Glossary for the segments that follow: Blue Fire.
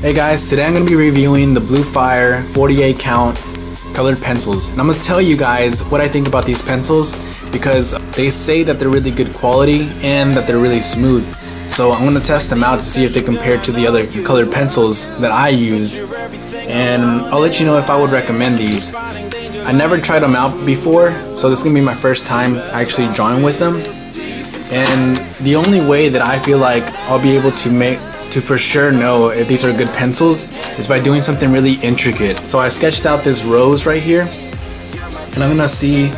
Hey guys, today I'm going to be reviewing the Blue Fire 48 count colored pencils, and I'm going to tell you guys what I think about these pencils because they say that they're really good quality and that they're really smooth. So I'm going to test them out to see if they compare to the other colored pencils that I use, and I'll let you know if I would recommend these. I never tried them out before, so this is going to be my first time actually drawing with them. And the only way that I feel like I'll be able to for sure know if these are good pencils is by doing something really intricate. So I sketched out this rose right here, and I'm gonna see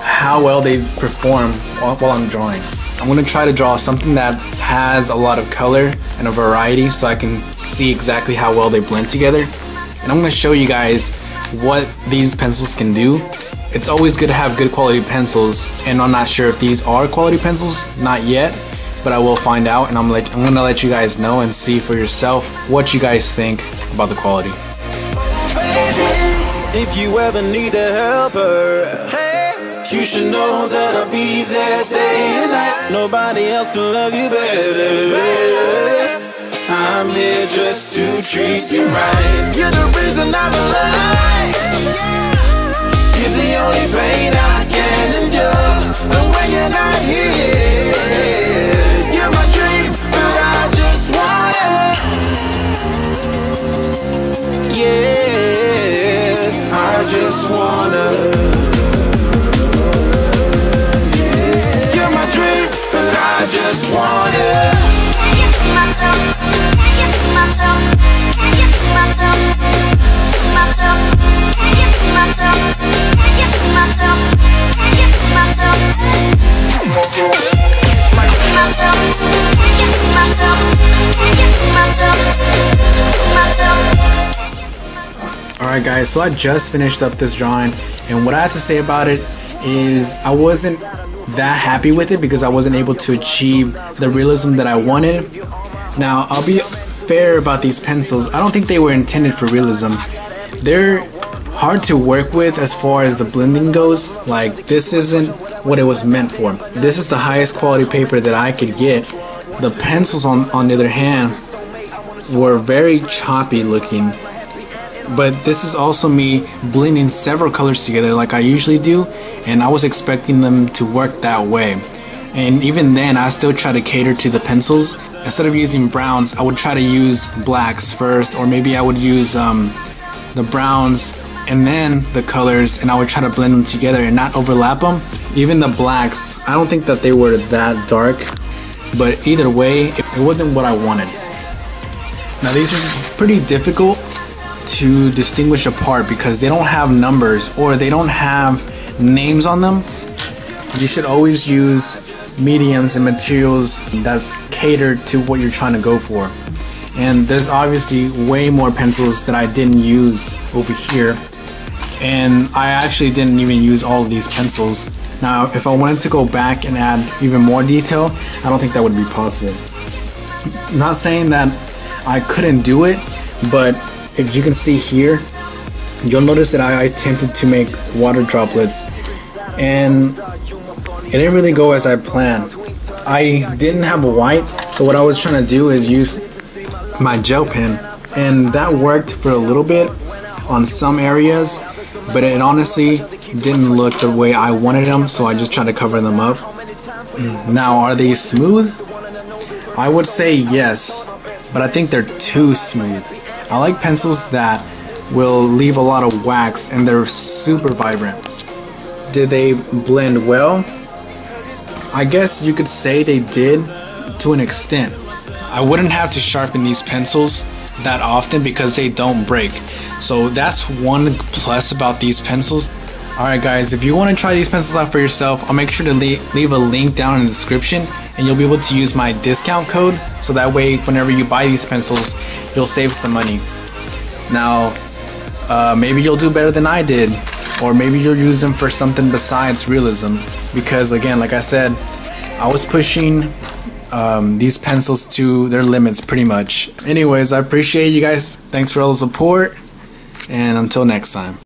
how well they perform while I'm drawing. I'm gonna try to draw something that has a lot of color and a variety so I can see exactly how well they blend together. And I'm gonna show you guys what these pencils can do. It's always good to have good quality pencils, and I'm not sure if these are quality pencils, not yet, but I will find out, and I'm gonna let you guys know and see for yourself what you guys think about the quality. If you ever need a helper, hey, you should know that I'll be there day and night. Nobody else can love you better. I'm here just to treat you right. You're the reason I'm alive. You're the only pain I can endure, but when you're not here, you're my dream, but I just wanna, yeah, I just wanna, yeah. You're my dream, but I just wanna. Take it to my soul, take it to my soul, take it to my soul, to my soul, take it to my soul. Alright guys, so I just finished up this drawing, and what I had to say about it is I wasn't that happy with it because I wasn't able to achieve the realism that I wanted. Now, I'll be fair about these pencils. I don't think they were intended for realism. They're hard to work with as far as the blending goes. Like, this isn't what it was meant for. This is the highest quality paper that I could get. The pencils on the other hand were very choppy looking, but this is also me blending several colors together like I usually do, and I was expecting them to work that way. And even then, I still try to cater to the pencils. Instead of using browns, I would try to use blacks first, or maybe I would use the browns and then the colors, and I would try to blend them together and not overlap them. Even the blacks, I don't think that they were that dark, but either way, it wasn't what I wanted. Now, these are pretty difficult to distinguish apart because they don't have numbers or they don't have names on them. You should always use mediums and materials that's catered to what you're trying to go for. And there's obviously way more pencils that I didn't use over here, and I actually didn't even use all of these pencils. Now, if I wanted to go back and add even more detail, I don't think that would be possible. Not saying that I couldn't do it, but if you can see here, you'll notice that I attempted to make water droplets, and it didn't really go as I planned. I didn't have a white, so what I was trying to do is use my gel pen, and that worked for a little bit on some areas, but it honestly didn't look the way I wanted them, so I just tried to cover them up. Now, are they smooth? I would say yes, but I think they're too smooth. I like pencils that will leave a lot of wax, and they're super vibrant. Did they blend well? I guess you could say they did to an extent. I wouldn't have to sharpen these pencils that often because they don't break. So that's one plus about these pencils. Alright guys, if you want to try these pencils out for yourself, I'll make sure to leave a link down in the description, and you'll be able to use my discount code, so that way whenever you buy these pencils, you'll save some money. Now, maybe you'll do better than I did, or maybe you'll use them for something besides realism, because again, like I said, I was pushing these pencils to their limits pretty much. Anyways, I appreciate you guys. Thanks for all the support, and until next time.